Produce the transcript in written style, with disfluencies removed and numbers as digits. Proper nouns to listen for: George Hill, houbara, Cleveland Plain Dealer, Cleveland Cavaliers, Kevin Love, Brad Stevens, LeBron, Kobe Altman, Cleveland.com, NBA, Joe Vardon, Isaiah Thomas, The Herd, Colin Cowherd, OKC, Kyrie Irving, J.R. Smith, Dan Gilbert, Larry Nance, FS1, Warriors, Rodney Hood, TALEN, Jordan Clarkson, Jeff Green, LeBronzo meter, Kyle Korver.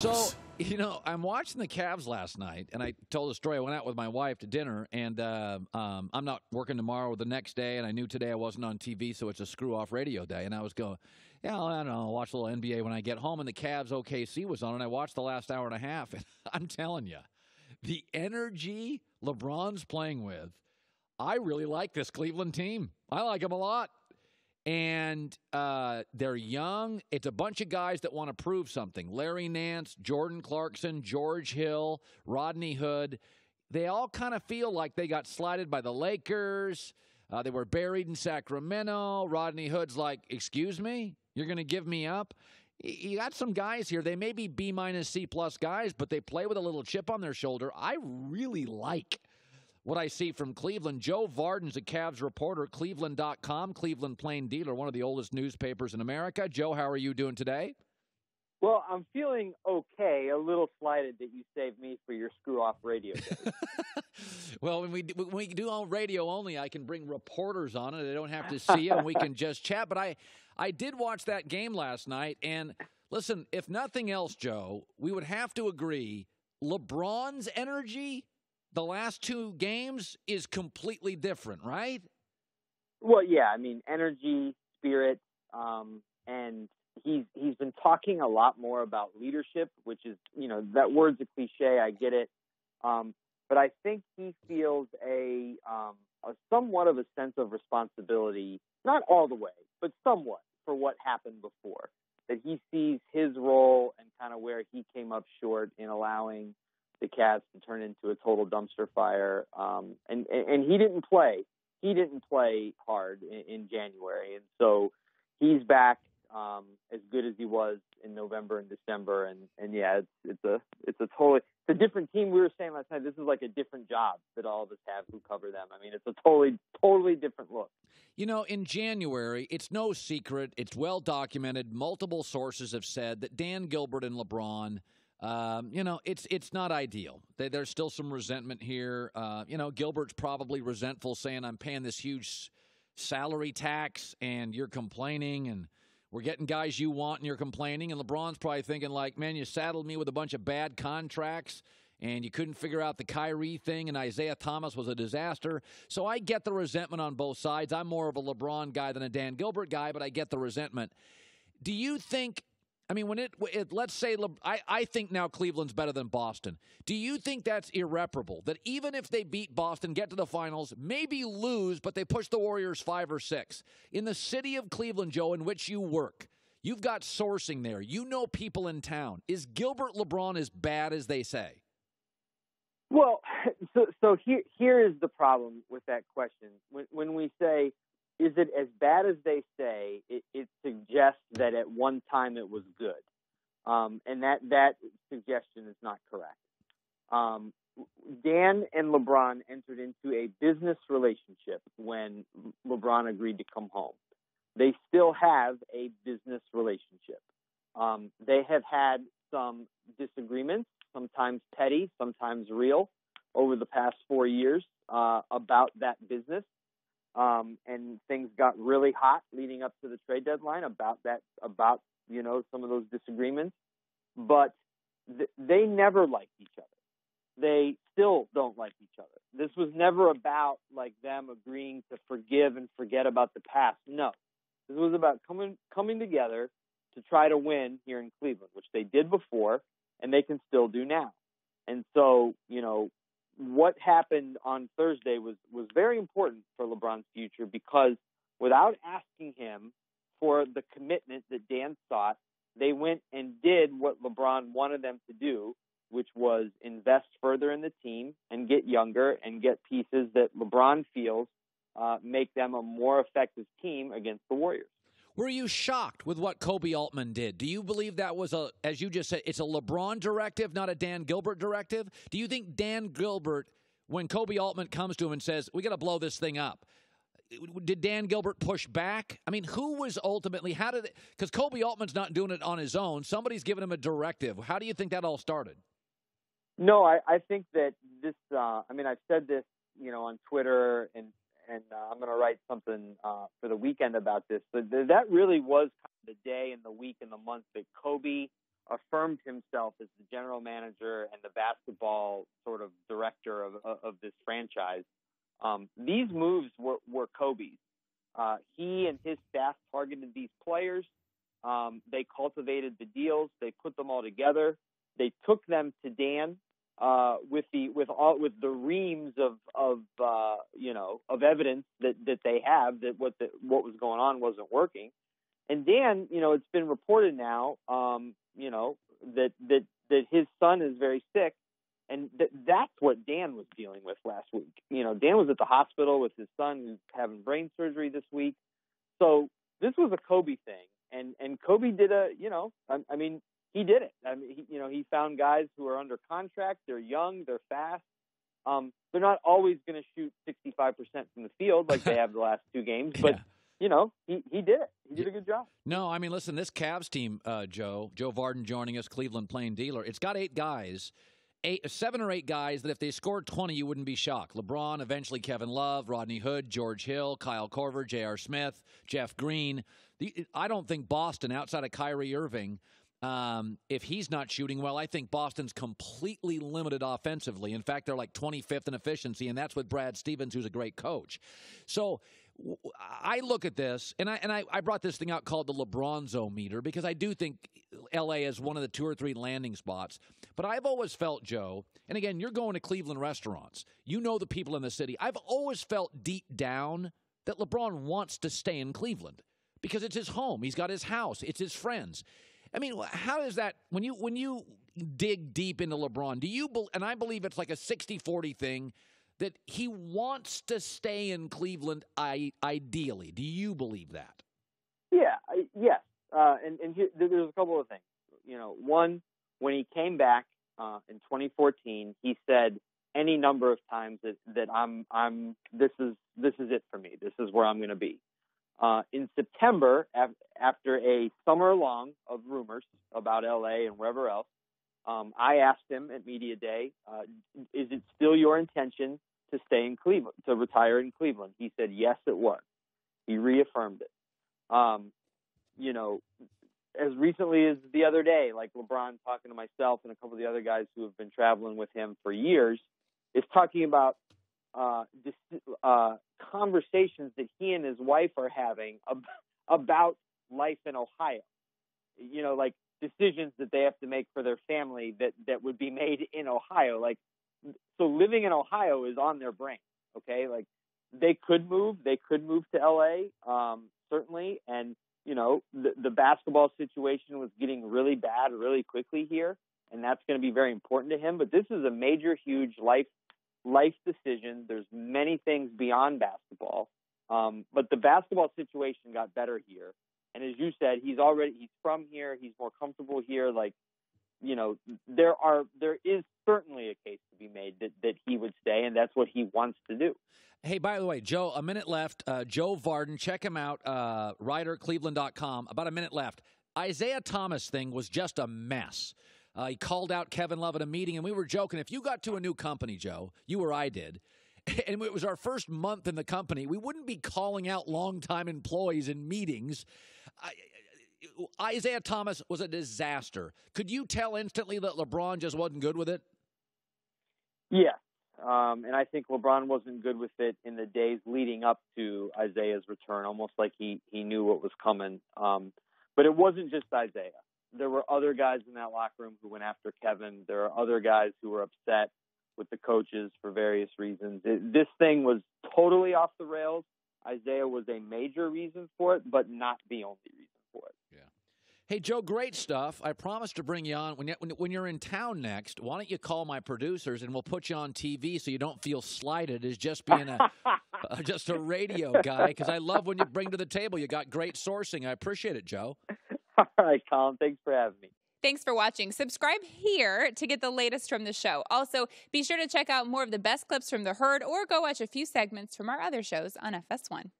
So, you know, I'm watching the Cavs last night, and I told a story. I went out with my wife to dinner, and I'm not working tomorrow or the next day, and I knew today I wasn't on TV, so it's a screw-off radio day. And I was going, yeah, I don't know, I'll watch a little NBA when I get home, and the Cavs OKC was on, and I watched the last hour and a half. And I'm telling you, the energy LeBron's playing with, I really like this Cleveland team. I like them a lot. And they're young. It's a bunch of guys that want to prove something. Larry Nance, Jordan Clarkson, George Hill, Rodney Hood. They all kind of feel like they got slighted by the Lakers. They were buried in Sacramento. Rodney Hood's like, excuse me? You're going to give me up? You got some guys here. They may be B-minus, C-plus guys, but they play with a little chip on their shoulder. I really like what I see from Cleveland. Joe Vardon's a Cavs reporter at Cleveland.com, Cleveland Plain Dealer, one of the oldest newspapers in America. Joe, how are you doing today? Well, I'm feeling okay, a little slighted that you saved me for your screw-off radio day. Well, when we do all radio only, I can bring reporters on it. They don't have to see it, and we can just chat. But I did watch that game last night, and listen, if nothing else, Joe, we would have to agree, LeBron's energy the last two games is completely different, right? Well, yeah. I mean, energy, spirit, and he's been talking a lot more about leadership, which is, you know, that word's a cliche. I get it. But I think he feels a somewhat of a sense of responsibility, not all the way, but somewhat for what happened before, that he sees his role and kind of where he came up short in allowing the Cavs to turn into a total dumpster fire. And he didn't play. He didn't play hard in January. And so he's back as good as he was in November and December. And yeah, it's a different team. We were saying last night, this is like a different job that all of us have who cover them. I mean, it's a totally different look. You know, in January, it's no secret. It's well documented. Multiple sources have said that Dan Gilbert and LeBron, you know, it's not ideal. There's still some resentment here. You know, Gilbert's probably resentful, saying, I'm paying this huge salary tax and you're complaining, and we're getting guys you want and you're complaining. And LeBron's probably thinking, like, man, you saddled me with a bunch of bad contracts and you couldn't figure out the Kyrie thing, and Isaiah Thomas was a disaster. So I get the resentment on both sides. I'm more of a LeBron guy than a Dan Gilbert guy, but I get the resentment. Do you think, I mean, when it let's say, I think now Cleveland's better than Boston. Do you think that's irreparable? That even if they beat Boston, get to the finals, maybe lose, but they push the Warriors 5 or 6. In the city of Cleveland, Joe, in which you work, you've got sourcing there. You know people in town. Is Gilbert LeBron as bad as they say? Well, so here is the problem with that question. When we say, is it as bad as they say, it suggests that at one time it was good. And that suggestion is not correct. Dan and LeBron entered into a business relationship when LeBron agreed to come home. They still have a business relationship. They have had some disagreements, sometimes petty, sometimes real, over the past 4 years about that business. And things got really hot leading up to the trade deadline about you know, some of those disagreements. But they never liked each other. They still don't like each other. This was never about, like, them agreeing to forgive and forget about the past. No. This was about coming together to try to win here in Cleveland, which they did before and they can still do now. And so, you know, what happened on Thursday was very important for LeBron's future, because without asking him for the commitment that Dan sought, they went and did what LeBron wanted them to do, which was invest further in the team and get younger and get pieces that LeBron feels make them a more effective team against the Warriors. Were you shocked with what Kobe Altman did? Do you believe that was a, as you just said, it's a LeBron directive, not a Dan Gilbert directive? Do you think Dan Gilbert, when Kobe Altman comes to him and says, we got to blow this thing up, did Dan Gilbert push back? I mean, who was ultimately, how did it, because Kobe Altman's not doing it on his own. Somebody's giving him a directive. How do you think that all started? No, I think that this, I mean, I've said this, you know, on Twitter, and I'm going to write something for the weekend about this. But that really was kind of the day and the week and the month that Kobe affirmed himself as the general manager and the basketball sort of director of this franchise. These moves were Kobe's. He and his staff targeted these players. They cultivated the deals. They put them all together. They took them to Dan with the reams of evidence that they have that what was going on wasn't working. And Dan, it's been reported now, that his son is very sick, and that's what Dan was dealing with last week. Dan was at the hospital with his son who's having brain surgery this week. So this was a Kobe thing, and Kobe did he did it. He found guys who are under contract. They're young. They're fast. They're not always going to shoot 65% from the field like they have the last two games, but. Yeah. He did it. He did a good job. No, listen, this Cavs team, Joe Vardon joining us, Cleveland Plain Dealer, it's got seven or eight guys that if they scored 20, you wouldn't be shocked. LeBron, eventually Kevin Love, Rodney Hood, George Hill, Kyle Korver, J.R. Smith, Jeff Green. I don't think Boston, outside of Kyrie Irving, if he's not shooting well, I think Boston's completely limited offensively. In fact, they're like 25th in efficiency, and that's with Brad Stevens, who's a great coach. So I look at this, and I brought this thing out called the LeBronzo meter because I do think L.A. is one of the two or three landing spots. But I've always felt, Joe, and again, you're going to Cleveland restaurants. You know the people in the city. I've always felt deep down that LeBron wants to stay in Cleveland because it's his home. He's got his house. It's his friends. How is that when you dig deep into LeBron, I believe it's like a 60-40 thing, that he wants to stay in Cleveland, ideally. Do you believe that? Yeah, yes. And here, there's a couple of things. One, when he came back in 2014, he said any number of times that this is it for me. This is where I'm going to be. In September, after a summer long of rumors about LA and wherever else, I asked him at media day, "Is it still your intention to stay in Cleveland, to retire in Cleveland?" He said, "Yes, it was." He reaffirmed it. As recently as the other day, like LeBron talking to myself and a couple of the other guys who have been traveling with him for years, is talking about conversations that he and his wife are having about life in Ohio. Like decisions that they have to make for their family that would be made in Ohio. Like, so living in Ohio is on their brain. Okay. Like they could move to LA. Certainly. And the basketball situation was getting really bad really quickly here. And that's going to be very important to him, but this is a major, huge life decision. There's many things beyond basketball. But the basketball situation got better here. And as you said, he's from here. He's more comfortable here. Like, there is certainly a case to be made that he would stay, and that's what he wants to do. Hey, by the way, Joe, a minute left. Joe Vardon, check him out, writer, Cleveland.com. About a minute left. Isaiah Thomas thing was just a mess. He called out Kevin Love at a meeting, and we were joking. If you got to a new company, Joe, you or I did, and it was our first month in the company, we wouldn't be calling out longtime employees in meetings. Isaiah Thomas was a disaster. Could you tell instantly that LeBron just wasn't good with it? Yeah, and I think LeBron wasn't good with it in the days leading up to Isaiah's return, almost like he knew what was coming. But it wasn't just Isaiah. There were other guys in that locker room who went after Kevin. There are other guys who were upset with the coaches for various reasons. This thing was totally off the rails. Isaiah was a major reason for it, but not the only reason for it. Yeah. Hey, Joe, great stuff. I promised to bring you on. When you're in town next, why don't you call my producers, and we'll put you on TV so you don't feel slighted as just being just a radio guy, because I love when you bring to the table. You got great sourcing. I appreciate it, Joe. All right, Colin. Thanks for having me. Thanks for watching. Subscribe here to get the latest from the show. Also, be sure to check out more of the best clips from The Herd or go watch a few segments from our other shows on FS1.